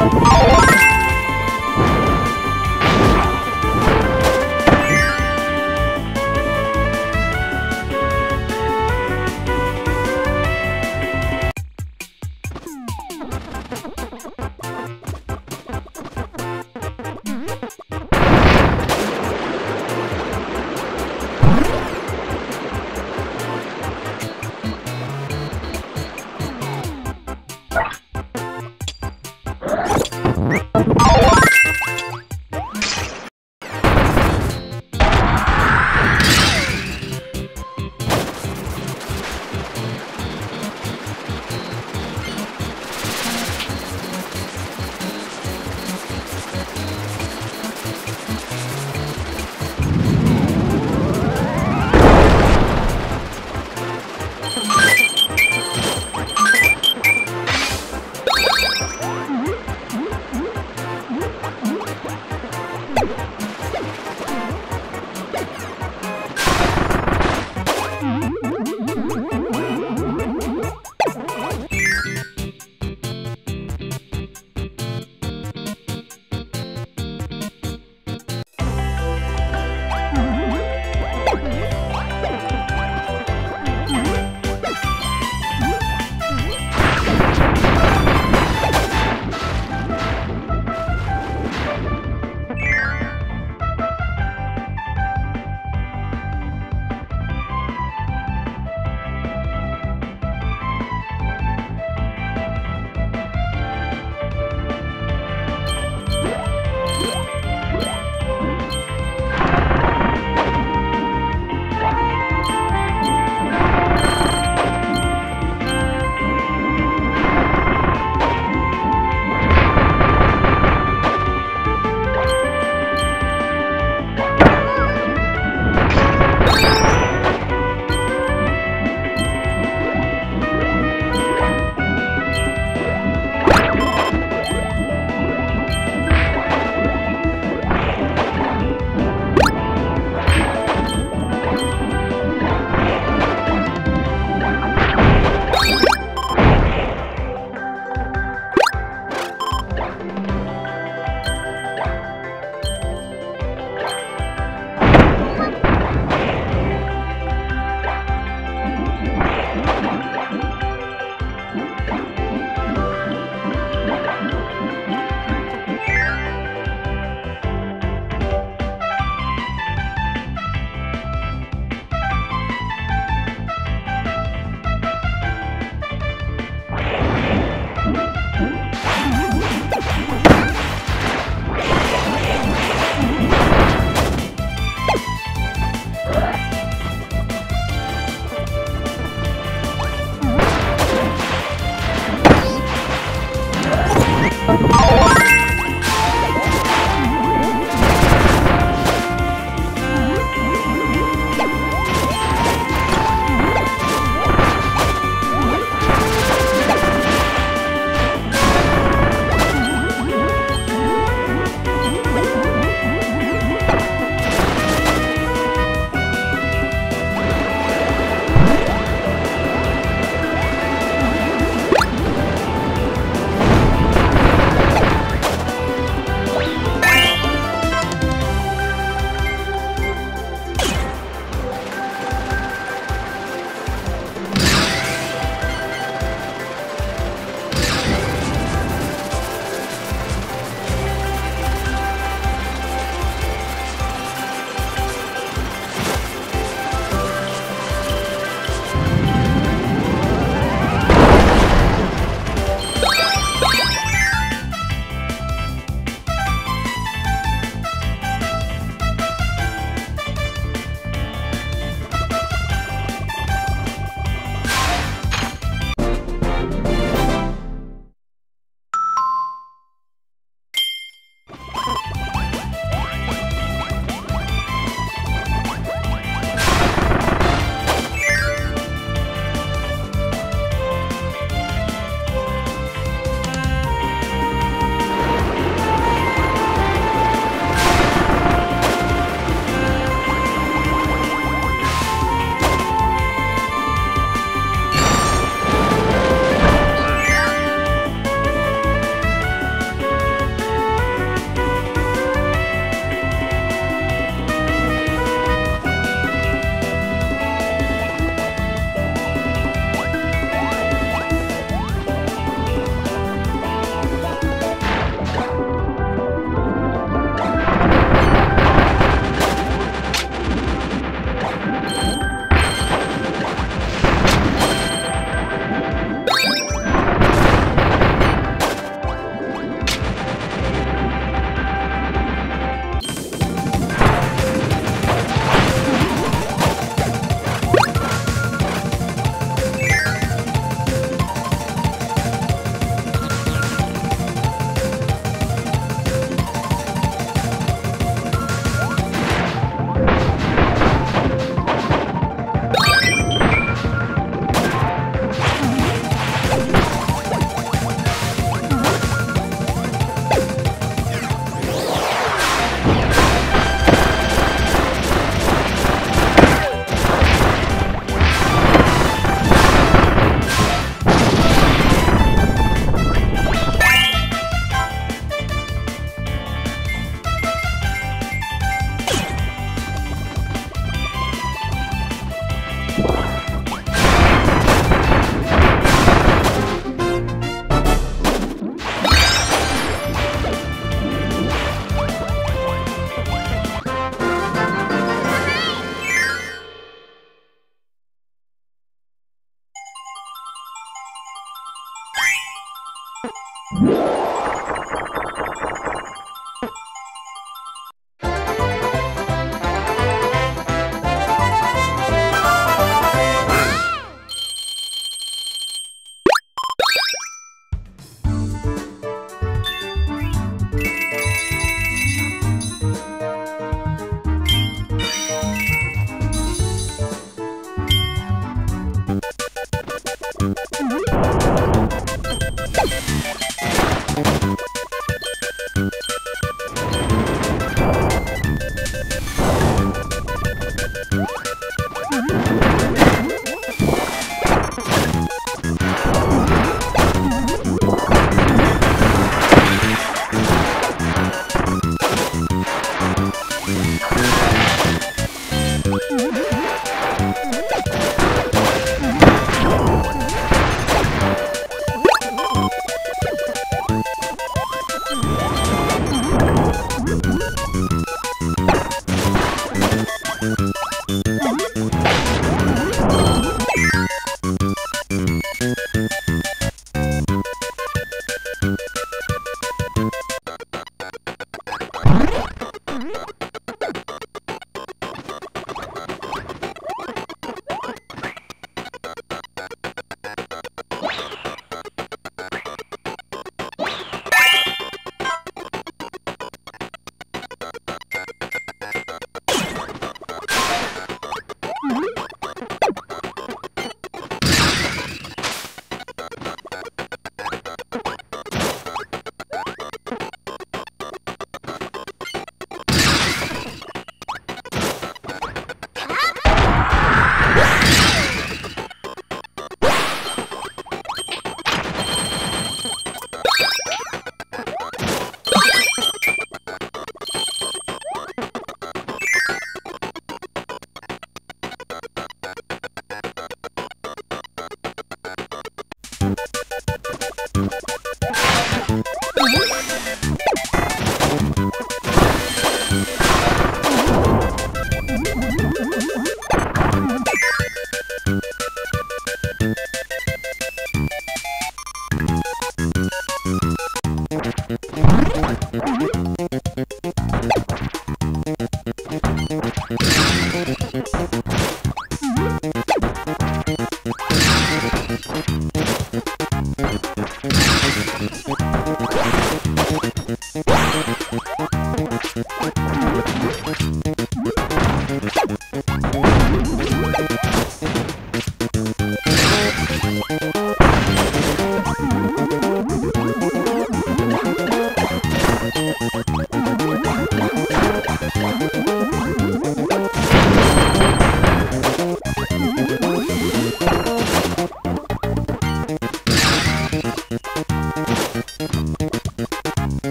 All right.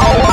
Oh,